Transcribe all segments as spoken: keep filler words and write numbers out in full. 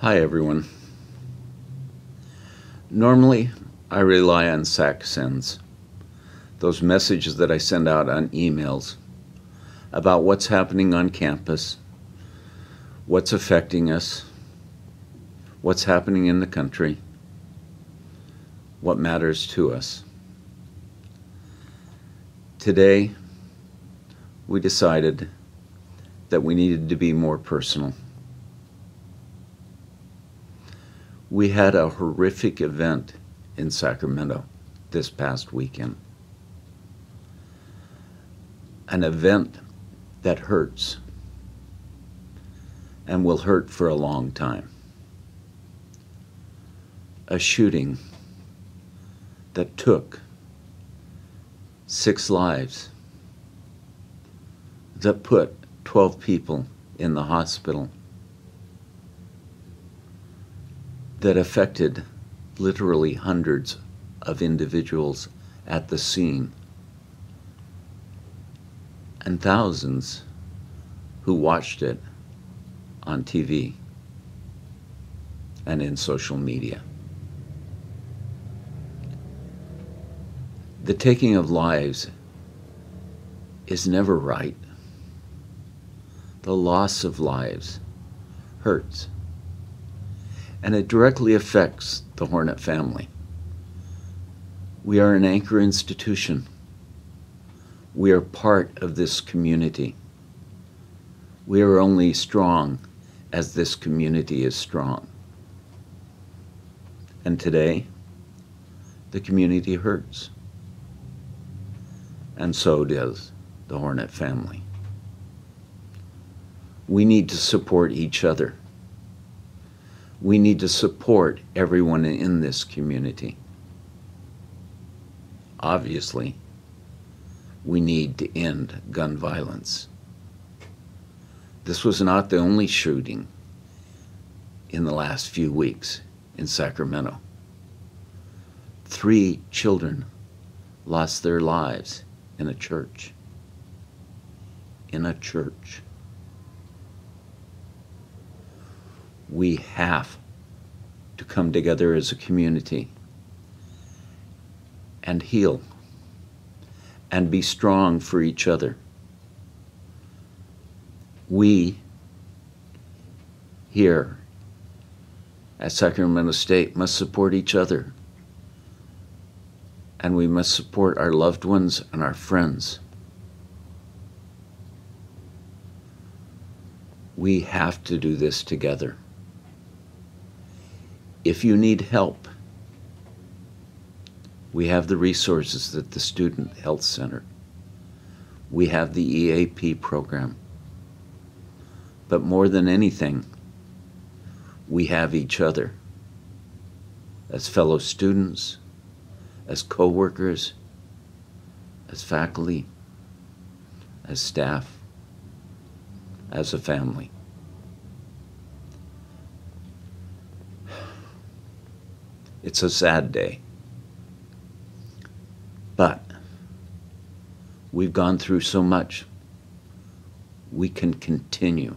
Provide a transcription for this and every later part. Hi everyone. Normally I rely on S A C Sends, those messages that I send out on emails about what's happening on campus, what's affecting us, what's happening in the country, what matters to us. Today we decided that we needed to be more personal. We had a horrific event in Sacramento this past weekend. An event that hurts and will hurt for a long time. A shooting that took six lives, that put twelve people in the hospital, that affected literally hundreds of individuals at the scene and thousands who watched it on T V and in social media. The taking of lives is never right. The loss of lives hurts, and it directly affects the Hornet family. We are an anchor institution. We are part of this community. We are only strong as this community is strong. And today, the community hurts. And so does the Hornet family. We need to support each other. We need to support everyone in this community. Obviously, we need to end gun violence. This was not the only shooting in the last few weeks in Sacramento. Three children lost their lives in a church. In a church. We have to come together as a community and heal and be strong for each other. We here at Sacramento State must support each other, and we must support our loved ones and our friends. We have to do this together. If you need help, we have the resources at the Student Health Center. We have the E A P program. But more than anything, we have each other as fellow students, as co-workers, as faculty, as staff, as a family. It's a sad day, but we've gone through so much. We can continue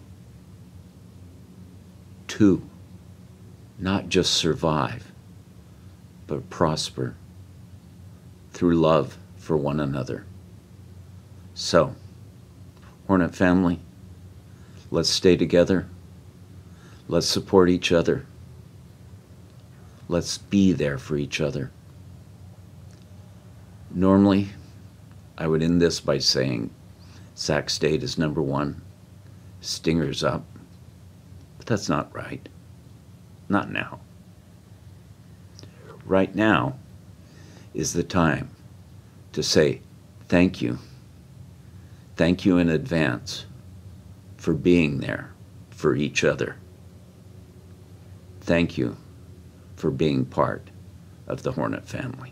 to not just survive, but prosper through love for one another. So, Hornet family, let's stay together. Let's support each other. Let's be there for each other. Normally, I would end this by saying Sac State is number one, Stingers up, but that's not right. Not now. Right now is the time to say thank you. Thank you in advance for being there for each other. Thank you for being part of the Hornet family.